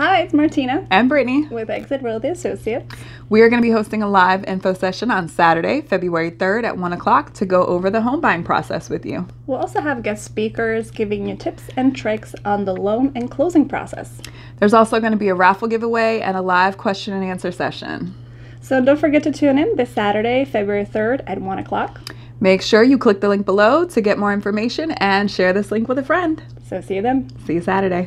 Hi, it's Martina and Brittany with Exit Realty Associates. We are going to be hosting a live info session on Saturday, February 3rd at 1 o'clock to go over the home buying process with you. We'll also have guest speakers giving you tips and tricks on the loan and closing process. There's also going to be a raffle giveaway and a live question and answer session. So don't forget to tune in this Saturday, February 3rd at 1 o'clock. Make sure you click the link below to get more information and share this link with a friend. So see you then. See you Saturday.